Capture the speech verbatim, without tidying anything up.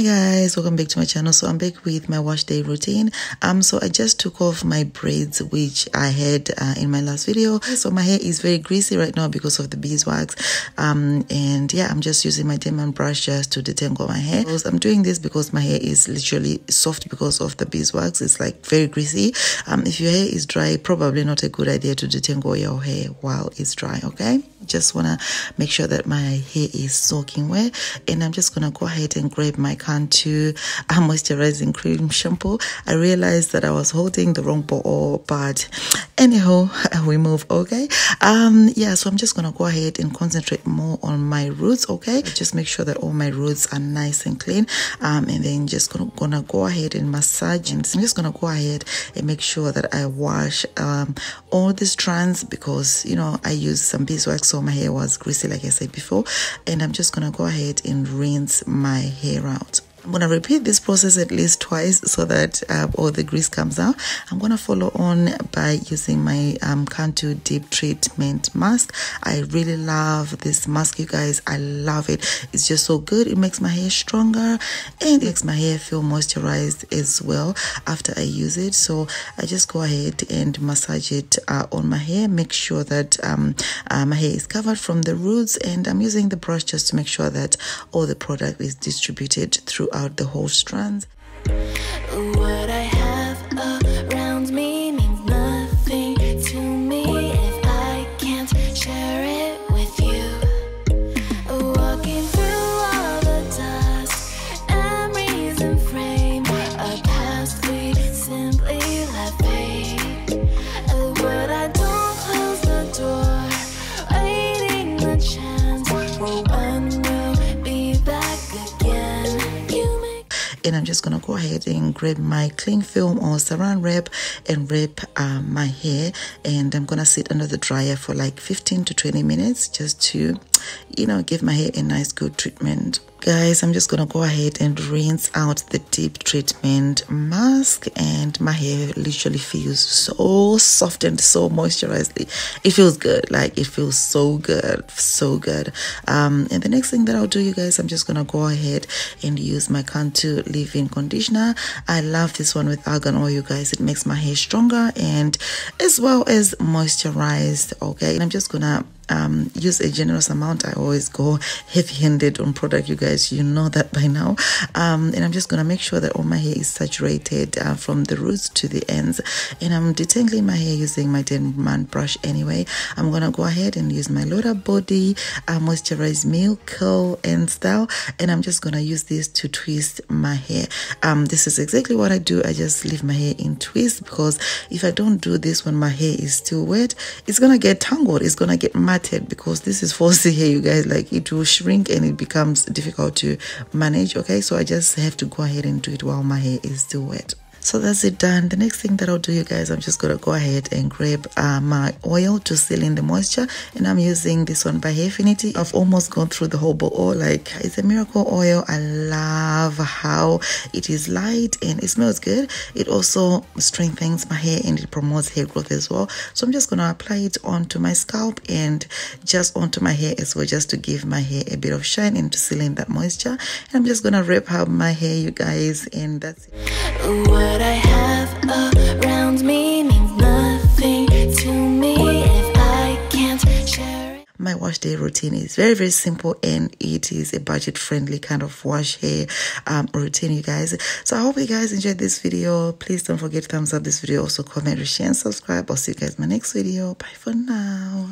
Hi guys, welcome back to my channel. So I'm back with my wash day routine. Um so I just took off my braids which I had uh, in my last video. So my hair is very greasy right now because of the beeswax, um and yeah, I'm just using my Denman brush just to detangle my hair. So I'm doing this because my hair is literally soft because of the beeswax. It's like very greasy. Um if your hair is dry, probably not a good idea to detangle your hair while it's dry, okay? Just want to make sure that my hair is soaking wet, and I'm just going to go ahead and grab my Cantu uh, moisturizing cream shampoo. I realized that I was holding the wrong bottle, but anyhow, we move, okay? Um yeah, so I'm just going to go ahead and concentrate more on my roots, okay? Just make sure that all my roots are nice and clean, um and then just gonna, gonna go ahead and massage, and I'm just gonna go ahead and make sure that I wash um all the strands, because you know I use some beeswax, so my hair was greasy like I said before. And I'm just gonna go ahead and rinse my hair out. I'm going to repeat this process at least twice so that uh, all the grease comes out. I'm going to follow on by using my um, Cantu Deep Treatment Mask. I really love this mask, you guys. I love it. It's just so good. It makes my hair stronger and it makes my hair feel moisturized as well after I use it. So I just go ahead and massage it uh, on my hair. Make sure that um, uh, my hair is covered from the roots, and I'm using the brush just to make sure that all the product is distributed throughout the whole strands. What I have around me means nothing to me if I can't share it with you. Walking through all the dust, memories and frame a past we simply let fade. What I don't close the door, waiting the chance for one will be back again. And I'm just gonna go ahead and grab my cling film or saran wrap and wrap uh, my hair, and I'm gonna sit under the dryer for like fifteen to twenty minutes just to, you know, give my hair a nice good treatment. Guys, I'm just gonna go ahead and rinse out the deep treatment mask, and my hair literally feels so soft and so moisturized. It feels good, like it feels so good, so good. Um and the next thing that I'll do, you guys, I'm just gonna go ahead and use my Cantu leave-in conditioner. I love this one with argan oil, you guys. It makes my hair stronger and as well as moisturized, okay? And I'm just gonna Um, use a generous amount. I always go heavy-handed on product, you guys, you know that by now. Um, and I'm just gonna make sure that all my hair is saturated uh, from the roots to the ends, and I'm detangling my hair using my Denman brush. Anyway, I'm gonna go ahead and use my Lorda body uh, moisturized milk curl and style, and I'm just gonna use this to twist my hair. Um, this is exactly what I do. I just leave my hair in twist, because if I don't do this when my hair is still wet, it's gonna get tangled, it's gonna get muddy, because this is fuzzy hair, you guys. Like, it will shrink and it becomes difficult to manage, okay? So I just have to go ahead and do it while my hair is still wet. So that's it done. The next thing that I'll do, you guys, I'm just gonna go ahead and grab uh, my oil to seal in the moisture, and I'm using this one by Hairfinity. I've almost gone through the whole bottle. Like, it's a miracle oil. I love how it is light and it smells good. It also strengthens my hair and it promotes hair growth as well. So I'm just gonna apply it onto my scalp and just onto my hair as well, just to give my hair a bit of shine and to seal in that moisture. And I'm just gonna wrap up my hair, you guys, and that's it. What What I have around me means nothing to me if I can't share it. My wash day routine is very, very simple, and it is a budget-friendly kind of wash hair um, routine, you guys. So I hope you guys enjoyed this video. Please don't forget to thumbs up this video. Also comment, share, and subscribe. I'll see you guys in my next video. Bye for now.